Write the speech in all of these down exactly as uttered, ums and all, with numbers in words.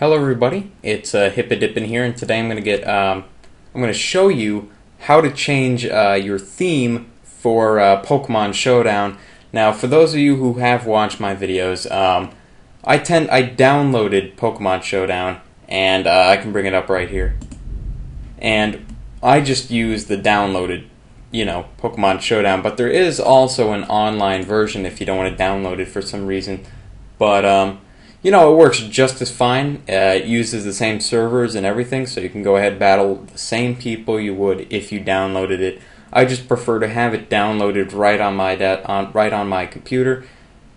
Hello everybody, it's uh, Hipidipin here, and today I'm going to get um, I'm going to show you how to change uh, your theme for uh, Pokemon Showdown. Now, for those of you who have watched my videos, um, I tend I downloaded Pokemon Showdown, and uh, I can bring it up right here. And I just use the downloaded, you know, Pokemon Showdown. But there is also an online version if you don't want to download it for some reason. But um, you know, it works just as fine. Uh, it uses the same servers and everything, so you can go ahead and battle the same people you would if you downloaded it. I just prefer to have it downloaded right on my de on right on my computer,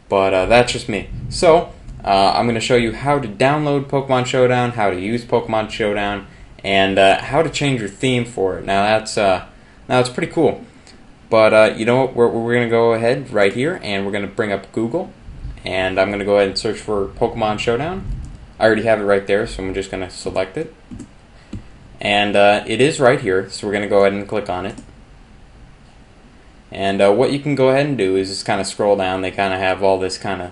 but uh, that's just me. So uh, I'm going to show you how to download Pokemon Showdown, how to use Pokemon Showdown, and uh, how to change your theme for it. Now that's uh, now it's pretty cool. But uh, you know what? We're we're going to go ahead right here, and we're going to bring up Google. And I'm going to go ahead and search for Pokemon Showdown. I already have it right there, so I'm just going to select it. And uh, it is right here, so we're going to go ahead and click on it. And uh, what you can go ahead and do is just kind of scroll down. They kind of have all this kind of,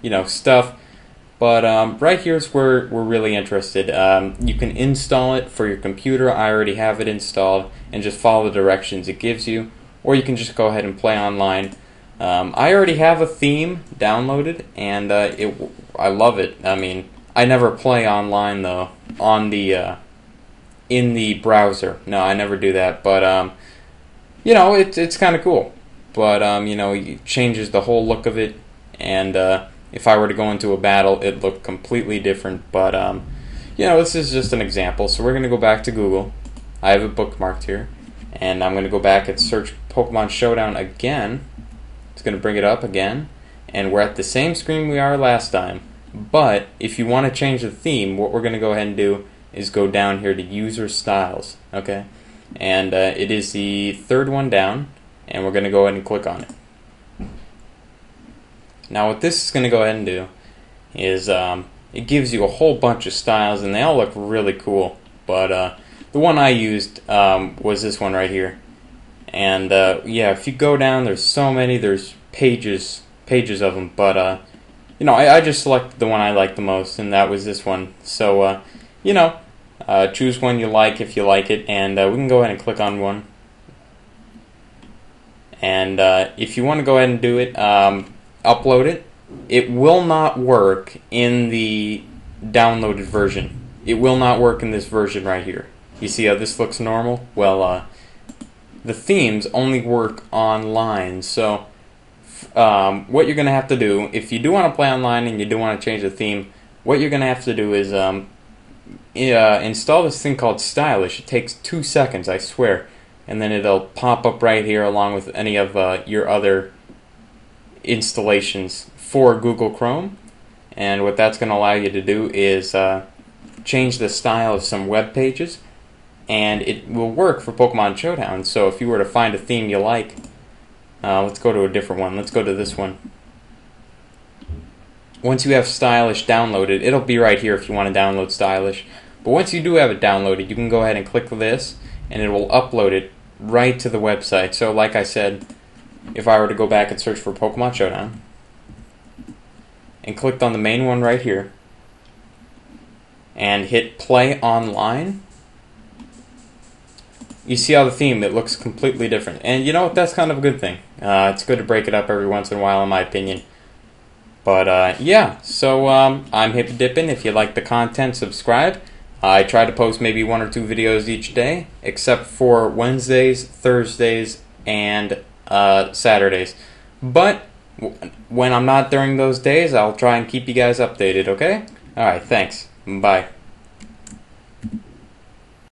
you know, stuff. But um, right here is where we're really interested. Um, you can install it for your computer. I already have it installed. And just follow the directions it gives you. Or you can just go ahead and play online. Um, I already have a theme downloaded, and uh, it I love it. I mean, I never play online though on the uh, in the browser. No, I never do that. But um, you know, it's it's kind of cool. But um, you know, it changes the whole look of it. And uh, if I were to go into a battle, it'd look completely different. But um, you know, this is just an example. So we're gonna go back to Google. I have it bookmarked here, and I'm gonna go back and search Pokemon Showdown again. It's going to bring it up again, and we're at the same screen we are last time. But if you want to change the theme, what we're going to go ahead and do is go down here to user styles, okay? And uh, it is the third one down, and we're going to go ahead and click on it. Now what this is going to go ahead and do is um, it gives you a whole bunch of styles, and they all look really cool. But uh, the one I used um, was this one right here. And uh, yeah, if you go down, there's so many, there's pages, pages of them. But uh, you know, I, I just selected the one I liked the most, and that was this one. So uh, you know, uh, choose one you like if you like it, and uh, we can go ahead and click on one. And uh, if you want to go ahead and do it, um, upload it. It will not work in the downloaded version. It will not work in this version right here. You see how this looks normal? Well, uh, the themes only work online, so um, what you're going to have to do, if you do want to play online and you do want to change the theme, what you're going to have to do is um, uh, install this thing called Stylish. It takes two seconds, I swear, and then it'll pop up right here along with any of uh, your other installations for Google Chrome. And what that's going to allow you to do is uh, change the style of some web pages. And it will work for Pokemon Showdown, so if you were to find a theme you like, uh, let's go to a different one. Let's go to this one. Once you have Stylish downloaded, it'll be right here if you want to download Stylish. But once you do have it downloaded, you can go ahead and click this, and it will upload it right to the website. So like I said, if I were to go back and search for Pokemon Showdown, and clicked on the main one right here, and hit play online, you see how the theme, it looks completely different. And you know what, that's kind of a good thing. Uh, it's good to break it up every once in a while, in my opinion. But uh, yeah, so um, I'm Hipidipin. If you like the content, subscribe. I try to post maybe one or two videos each day, except for Wednesdays, Thursdays, and uh, Saturdays. But when I'm not during those days, I'll try and keep you guys updated, okay? Alright, thanks. Bye.